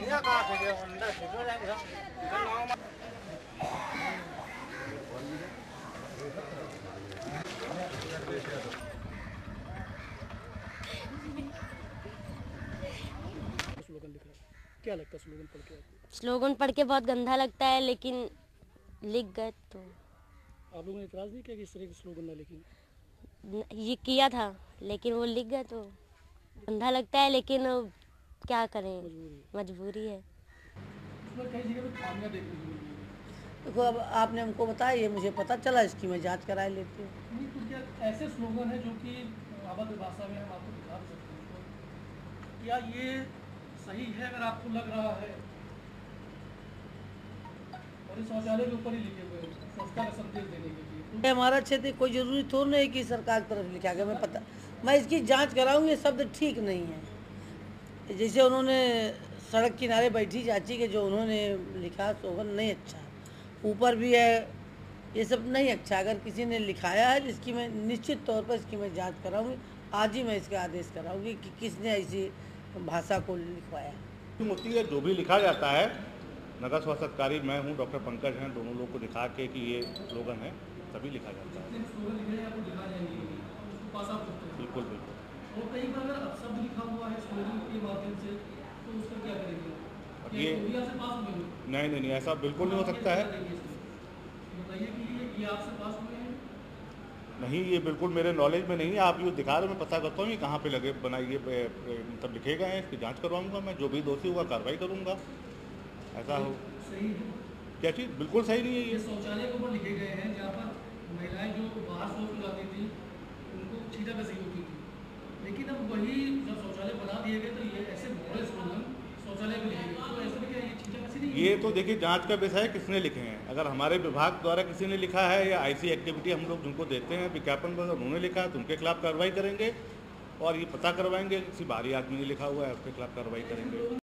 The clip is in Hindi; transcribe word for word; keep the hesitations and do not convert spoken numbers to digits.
क्या लगता है स्लोगन पढ़ के? स्लोगन पढ़ के बहुत गंदा लगता है, लेकिन लिख गए तो आप लोगों ने इतराज नहीं किया कि इस तरह के स्लोगन ना लिखें? ये किया था, लेकिन वो लिख गए तो गंदा लगता है, लेकिन क्या करें, मजबूरी है। देखो अब आपने हमको बताया, ये मुझे पता चला, इसकी मैं जांच करा लेती हूँ। तो ऐसे स्लोगन है जो कि अवध भाषा में हम आपको दिखा सकते हैं, क्या ये सही है? अगर आपको लग रहा है और शौचालय के ऊपर ही लिखे हुए हैं संस्था का संदेश देने के लिए, तो हमारा क्षेत्र कोई जरूरी थोड़ी नहीं कि सरकार की तरफ लिखा गया। मैं पता मैं इसकी जांच कराऊंगी, शब्द ठीक नहीं है। जैसे उन्होंने सड़क किनारे बैठी चाची के जो उन्होंने लिखा स्लोगन नहीं अच्छा, ऊपर भी है, ये सब नहीं अच्छा। अगर किसी ने लिखाया है इसकी मैं निश्चित तौर पर इसकी मैं जाँच कराऊँगी, आज ही मैं इसका आदेश कराऊँगी कि किसने ऐसी भाषा को लिखवाया होती है। जो भी लिखा जाता है, नगर स्वास्थ्य अधिकारी मैं हूँ, डॉक्टर पंकज हैं, दोनों लोग को दिखा के कि ये स्लोगन है, तभी लिखा जाता है। बिल्कुल बिल्कुल। और कई बार शब्द लिखा हुआ है स्लोगन के माध्यम से, तो उसका क्या करेंगे? ये नहीं नहीं नहीं ऐसा बिल्कुल नहीं हो सकता है। नहीं, ये बिल्कुल मेरे नॉलेज में नहीं है। आप ये दिखा रहे हो, मैं पता करता हूँ ये कहाँ पे लगे बनाइए मतलब लिखे गए हैं, इसकी जांच करवाऊंगा। मैं जो भी दोषी होगा कार्रवाई करूँगा। ऐसा हो क्या चीज़ बिल्कुल सही नहीं है। ये शौचालय के ऊपर लिखे गए हैं जहाँ पर महिलाएं जो बाहर शौच लगाती थी उनको छीटा कसी होती थी, लेकिन अब वही जब शौचालय बना दिए गए तो ये ऐसे बड़े स्लोगन शौचालय में लिखे गए, तो ऐसे में क्या ये छीटा कसी नहीं? ये तो देखिए जाँच का विषय है किसने लिखे हैं। अगर हमारे विभाग द्वारा किसी ने लिखा है या ऐसी एक्टिविटी हम लोग जिनको देते हैं विज्ञापन पर, उन्होंने लिखा है तो उनके खिलाफ कार्रवाई करेंगे, और ये पता करवाएंगे किसी बाहरी आदमी ने लिखा हुआ है उसके खिलाफ कार्रवाई करेंगे।